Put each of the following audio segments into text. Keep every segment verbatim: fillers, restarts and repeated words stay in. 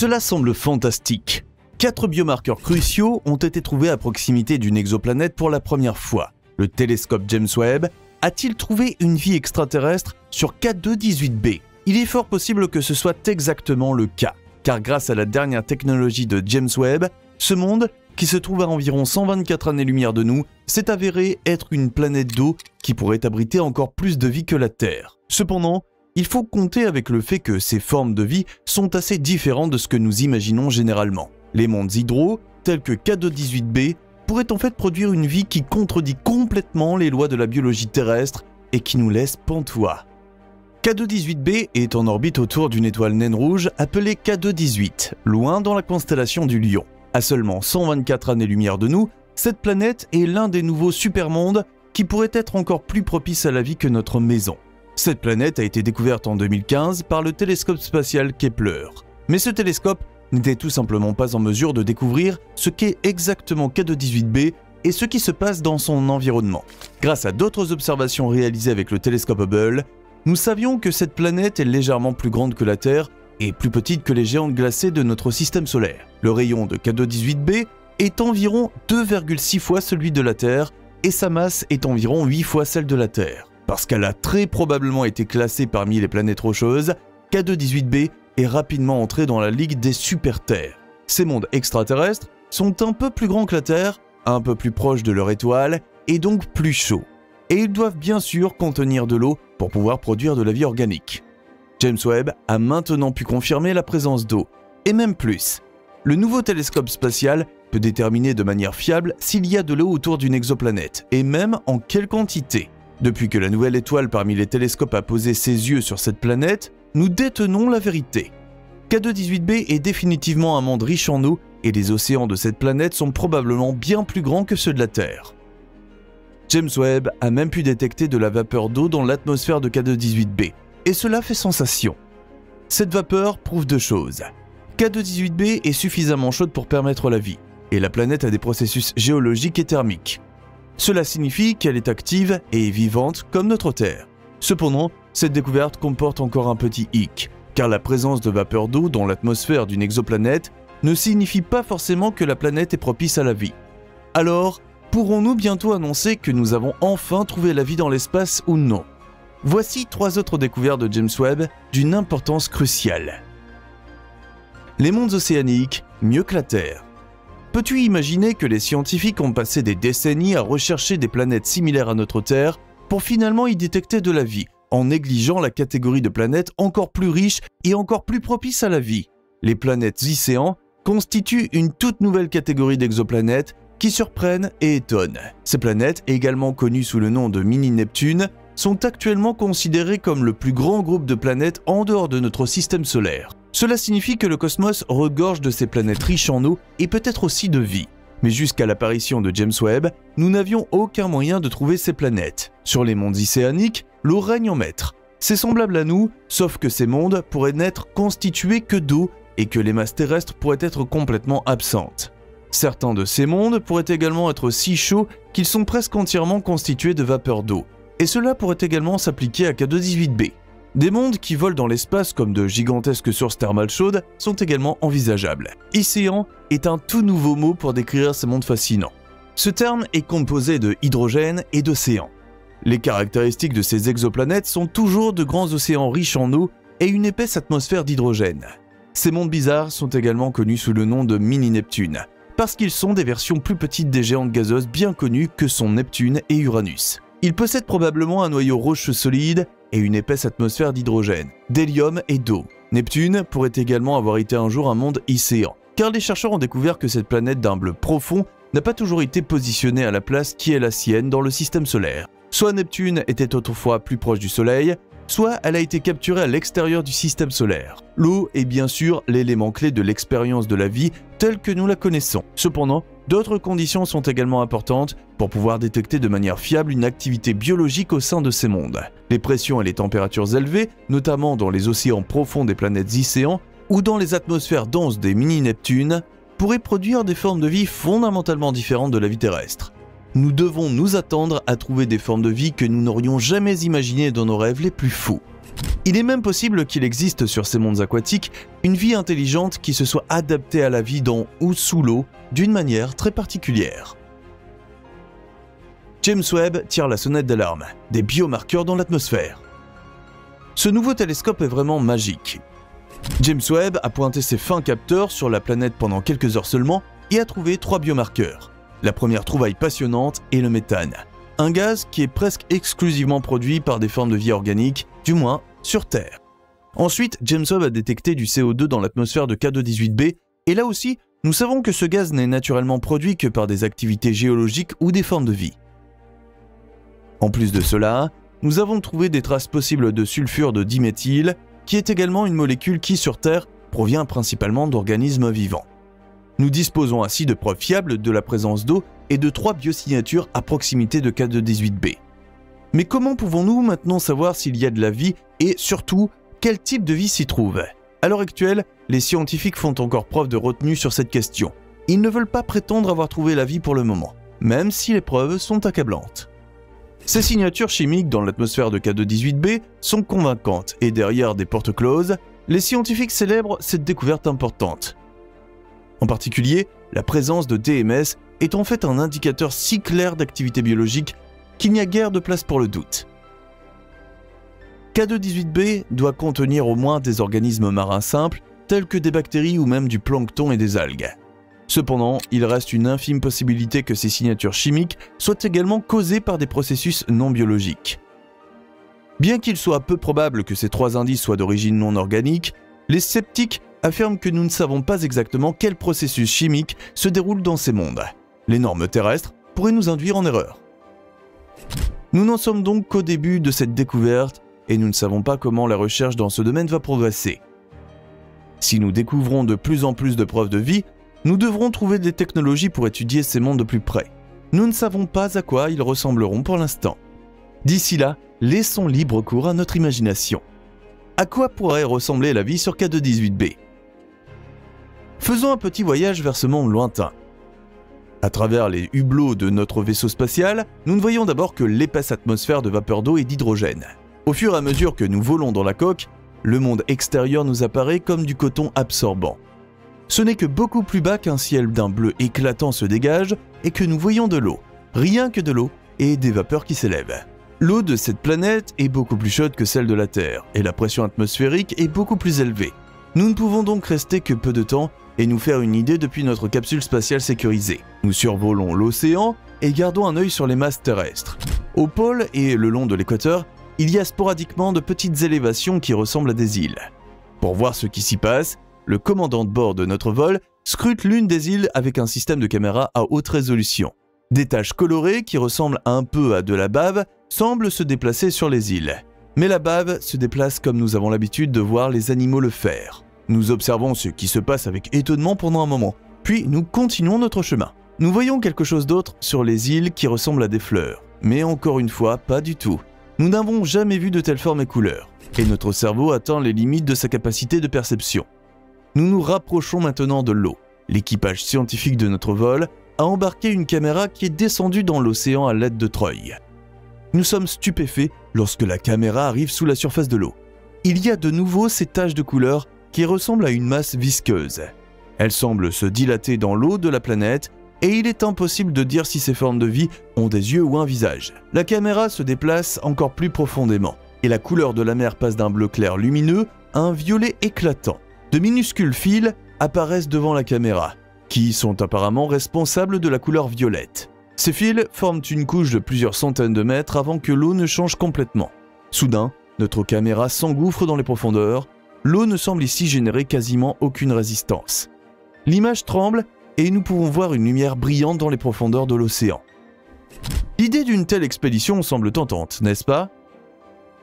Cela semble fantastique. Quatre biomarqueurs cruciaux ont été trouvés à proximité d'une exoplanète pour la première fois. Le télescope James Webb a-t-il trouvé une vie extraterrestre sur K deux dix-huit b? Il est fort possible que ce soit exactement le cas, car grâce à la dernière technologie de James Webb, ce monde, qui se trouve à environ cent vingt-quatre années-lumière de nous, s'est avéré être une planète d'eau qui pourrait abriter encore plus de vie que la Terre. Cependant, il faut compter avec le fait que ces formes de vie sont assez différentes de ce que nous imaginons généralement. Les mondes hydro, tels que K deux dix-huit b, pourraient en fait produire une vie qui contredit complètement les lois de la biologie terrestre et qui nous laisse pantois. K deux dix-huit b est en orbite autour d'une étoile naine rouge appelée K deux dix-huit, loin dans la constellation du Lion. À seulement cent vingt-quatre années-lumière de nous, cette planète est l'un des nouveaux supermondes qui pourrait être encore plus propice à la vie que notre maison. Cette planète a été découverte en deux mille quinze par le télescope spatial Kepler. Mais ce télescope n'était tout simplement pas en mesure de découvrir ce qu'est exactement K deux dix-huit b et ce qui se passe dans son environnement. Grâce à d'autres observations réalisées avec le télescope Hubble, nous savions que cette planète est légèrement plus grande que la Terre et plus petite que les géantes glacées de notre système solaire. Le rayon de K deux dix-huit b est environ deux virgule six fois celui de la Terre et sa masse est environ huit fois celle de la Terre. Parce qu'elle a très probablement été classée parmi les planètes rocheuses, K deux dix-huit b est rapidement entrée dans la ligue des super-terres. Ces mondes extraterrestres sont un peu plus grands que la Terre, un peu plus proches de leur étoile et donc plus chauds. Et ils doivent bien sûr contenir de l'eau pour pouvoir produire de la vie organique. James Webb a maintenant pu confirmer la présence d'eau, et même plus. Le nouveau télescope spatial peut déterminer de manière fiable s'il y a de l'eau autour d'une exoplanète, et même en quelle quantité. Depuis que la nouvelle étoile parmi les télescopes a posé ses yeux sur cette planète, nous détenons la vérité. K deux dix-huit b est définitivement un monde riche en eau, et les océans de cette planète sont probablement bien plus grands que ceux de la Terre. James Webb a même pu détecter de la vapeur d'eau dans l'atmosphère de K deux dix-huit b, et cela fait sensation. Cette vapeur prouve deux choses. K deux dix-huit b est suffisamment chaude pour permettre la vie, et la planète a des processus géologiques et thermiques. Cela signifie qu'elle est active et vivante comme notre Terre. Cependant, cette découverte comporte encore un petit hic, car la présence de vapeur d'eau dans l'atmosphère d'une exoplanète ne signifie pas forcément que la planète est propice à la vie. Alors, pourrons-nous bientôt annoncer que nous avons enfin trouvé la vie dans l'espace ou non? Voici trois autres découvertes de James Webb d'une importance cruciale. Les mondes océaniques, mieux que la Terre. Peux-tu imaginer que les scientifiques ont passé des décennies à rechercher des planètes similaires à notre Terre pour finalement y détecter de la vie, en négligeant la catégorie de planètes encore plus riches et encore plus propices à la vie? Les planètes océans constituent une toute nouvelle catégorie d'exoplanètes qui surprennent et étonnent. Ces planètes, également connues sous le nom de mini-Neptune, sont actuellement considérées comme le plus grand groupe de planètes en dehors de notre système solaire. Cela signifie que le cosmos regorge de ces planètes riches en eau et peut-être aussi de vie. Mais jusqu'à l'apparition de James Webb, nous n'avions aucun moyen de trouver ces planètes. Sur les mondes océaniques, l'eau règne en maître. C'est semblable à nous, sauf que ces mondes pourraient n'être constitués que d'eau et que les masses terrestres pourraient être complètement absentes. Certains de ces mondes pourraient également être si chauds qu'ils sont presque entièrement constitués de vapeur d'eau. Et cela pourrait également s'appliquer à K deux dix-huit b. Des mondes qui volent dans l'espace comme de gigantesques sources thermales chaudes sont également envisageables. Océan est un tout nouveau mot pour décrire ces mondes fascinants. Ce terme est composé de hydrogène et d'océan. Les caractéristiques de ces exoplanètes sont toujours de grands océans riches en eau et une épaisse atmosphère d'hydrogène. Ces mondes bizarres sont également connus sous le nom de mini-Neptune, parce qu'ils sont des versions plus petites des géantes gazeuses bien connues que sont Neptune et Uranus. Ils possèdent probablement un noyau rocheux solide et une épaisse atmosphère d'hydrogène, d'hélium et d'eau. Neptune pourrait également avoir été un jour un monde océan, car les chercheurs ont découvert que cette planète d'un bleu profond n'a pas toujours été positionnée à la place qui est la sienne dans le système solaire. Soit Neptune était autrefois plus proche du Soleil, soit elle a été capturée à l'extérieur du système solaire. L'eau est bien sûr l'élément clé de l'expérience de la vie telle que nous la connaissons. Cependant, d'autres conditions sont également importantes pour pouvoir détecter de manière fiable une activité biologique au sein de ces mondes. Les pressions et les températures élevées, notamment dans les océans profonds des planètes océans ou dans les atmosphères denses des mini-Neptunes, pourraient produire des formes de vie fondamentalement différentes de la vie terrestre. nous devons nous attendre à trouver des formes de vie que nous n'aurions jamais imaginées dans nos rêves les plus fous. Il est même possible qu'il existe sur ces mondes aquatiques une vie intelligente qui se soit adaptée à la vie dans ou sous l'eau d'une manière très particulière. James Webb tire la sonnette d'alarme, des biomarqueurs dans l'atmosphère. Ce nouveau télescope est vraiment magique. James Webb a pointé ses fins capteurs sur la planète pendant quelques heures seulement et a trouvé trois biomarqueurs. La première trouvaille passionnante est le méthane, un gaz qui est presque exclusivement produit par des formes de vie organiques, du moins sur Terre. Ensuite, James Webb a détecté du C O deux dans l'atmosphère de K deux dix-huit b, et là aussi, nous savons que ce gaz n'est naturellement produit que par des activités géologiques ou des formes de vie. En plus de cela, nous avons trouvé des traces possibles de sulfure de diméthyle, qui est également une molécule qui, sur Terre, provient principalement d'organismes vivants. Nous disposons ainsi de preuves fiables de la présence d'eau et de trois biosignatures à proximité de K deux dix-huit b. Mais comment pouvons-nous maintenant savoir s'il y a de la vie et, surtout, quel type de vie s'y trouve? À l'heure actuelle, les scientifiques font encore preuve de retenue sur cette question. Ils ne veulent pas prétendre avoir trouvé la vie pour le moment, même si les preuves sont accablantes. Ces signatures chimiques dans l'atmosphère de K deux dix-huit b sont convaincantes et derrière des portes closes, les scientifiques célèbrent cette découverte importante. En particulier, la présence de D M S est en fait un indicateur si clair d'activité biologique qu'il n'y a guère de place pour le doute. K deux dix-huit b doit contenir au moins des organismes marins simples tels que des bactéries ou même du plancton et des algues. Cependant, il reste une infime possibilité que ces signatures chimiques soient également causées par des processus non biologiques. Bien qu'il soit peu probable que ces trois indices soient d'origine non organique, les sceptiques affirment que nous ne savons pas exactement quel processus chimique se déroule dans ces mondes. Les normes terrestres pourraient nous induire en erreur. Nous n'en sommes donc qu'au début de cette découverte et nous ne savons pas comment la recherche dans ce domaine va progresser. Si nous découvrons de plus en plus de preuves de vie, nous devrons trouver des technologies pour étudier ces mondes de plus près. Nous ne savons pas à quoi ils ressembleront pour l'instant. D'ici là, laissons libre cours à notre imagination. À quoi pourrait ressembler la vie sur K deux dix-huit b? Faisons un petit voyage vers ce monde lointain. À travers les hublots de notre vaisseau spatial, nous ne voyons d'abord que l'épaisse atmosphère de vapeur d'eau et d'hydrogène. Au fur et à mesure que nous volons dans la coque, le monde extérieur nous apparaît comme du coton absorbant. Ce n'est que beaucoup plus bas qu'un ciel d'un bleu éclatant se dégage et que nous voyons de l'eau, rien que de l'eau et des vapeurs qui s'élèvent. L'eau de cette planète est beaucoup plus chaude que celle de la Terre et la pression atmosphérique est beaucoup plus élevée. Nous ne pouvons donc rester que peu de temps et nous faire une idée depuis notre capsule spatiale sécurisée. Nous survolons l'océan et gardons un œil sur les masses terrestres. Au pôle et le long de l'équateur, il y a sporadiquement de petites élévations qui ressemblent à des îles. Pour voir ce qui s'y passe, le commandant de bord de notre vol scrute l'une des îles avec un système de caméra à haute résolution. Des taches colorées qui ressemblent un peu à de la bave semblent se déplacer sur les îles. Mais la bave se déplace comme nous avons l'habitude de voir les animaux le faire. Nous observons ce qui se passe avec étonnement pendant un moment, puis nous continuons notre chemin. Nous voyons quelque chose d'autre sur les îles qui ressemble à des fleurs. Mais encore une fois, pas du tout. Nous n'avons jamais vu de telles formes et couleurs, et notre cerveau atteint les limites de sa capacité de perception. Nous nous rapprochons maintenant de l'eau. L'équipage scientifique de notre vol a embarqué une caméra qui est descendue dans l'océan à l'aide de treuils. Nous sommes stupéfaits lorsque la caméra arrive sous la surface de l'eau. Il y a de nouveau ces taches de couleur qui ressemblent à une masse visqueuse. Elles semblent se dilater dans l'eau de la planète et il est impossible de dire si ces formes de vie ont des yeux ou un visage. La caméra se déplace encore plus profondément et la couleur de la mer passe d'un bleu clair lumineux à un violet éclatant. De minuscules fils apparaissent devant la caméra, qui sont apparemment responsables de la couleur violette. Ces fils forment une couche de plusieurs centaines de mètres avant que l'eau ne change complètement. Soudain, notre caméra s'engouffre dans les profondeurs. L'eau ne semble ici générer quasiment aucune résistance. L'image tremble et nous pouvons voir une lumière brillante dans les profondeurs de l'océan. L'idée d'une telle expédition semble tentante, n'est-ce pas?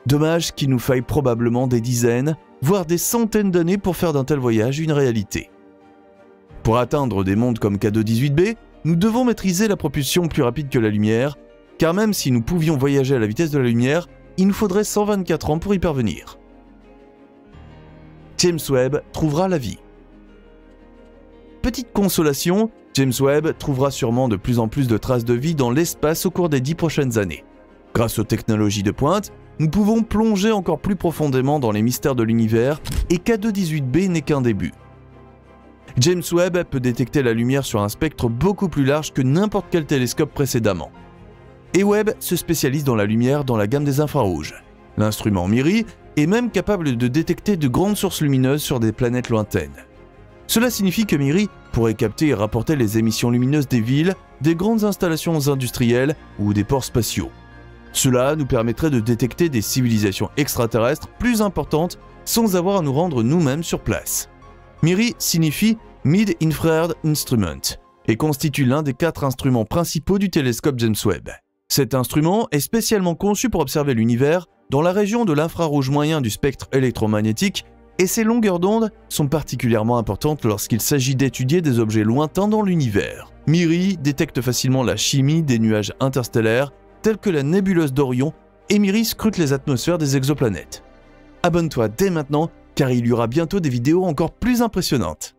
Dommage qu'il nous faille probablement des dizaines, voire des centaines d'années pour faire d'un tel voyage une réalité. Pour atteindre des mondes comme K deux dix-huit b, nous devons maîtriser la propulsion plus rapide que la lumière, car même si nous pouvions voyager à la vitesse de la lumière, il nous faudrait cent vingt-quatre ans pour y parvenir. James Webb trouvera la vie. Petite consolation, James Webb trouvera sûrement de plus en plus de traces de vie dans l'espace au cours des dix prochaines années. Grâce aux technologies de pointe, nous pouvons plonger encore plus profondément dans les mystères de l'univers et K deux dix-huit b n'est qu'un début. James Webb peut détecter la lumière sur un spectre beaucoup plus large que n'importe quel télescope précédemment. Et Webb se spécialise dans la lumière dans la gamme des infrarouges. L'instrument MIRI est même capable de détecter de grandes sources lumineuses sur des planètes lointaines. Cela signifie que MIRI pourrait capter et rapporter les émissions lumineuses des villes, des grandes installations industrielles ou des ports spatiaux. Cela nous permettrait de détecter des civilisations extraterrestres plus importantes sans avoir à nous rendre nous-mêmes sur place. MIRI signifie Mid-Infrared Instrument et constitue l'un des quatre instruments principaux du télescope James Webb. Cet instrument est spécialement conçu pour observer l'univers dans la région de l'infrarouge moyen du spectre électromagnétique et ses longueurs d'onde sont particulièrement importantes lorsqu'il s'agit d'étudier des objets lointains dans l'univers. MIRI détecte facilement la chimie des nuages interstellaires tels que la nébuleuse d'Orion et MIRI scrute les atmosphères des exoplanètes. Abonne-toi dès maintenant car il y aura bientôt des vidéos encore plus impressionnantes.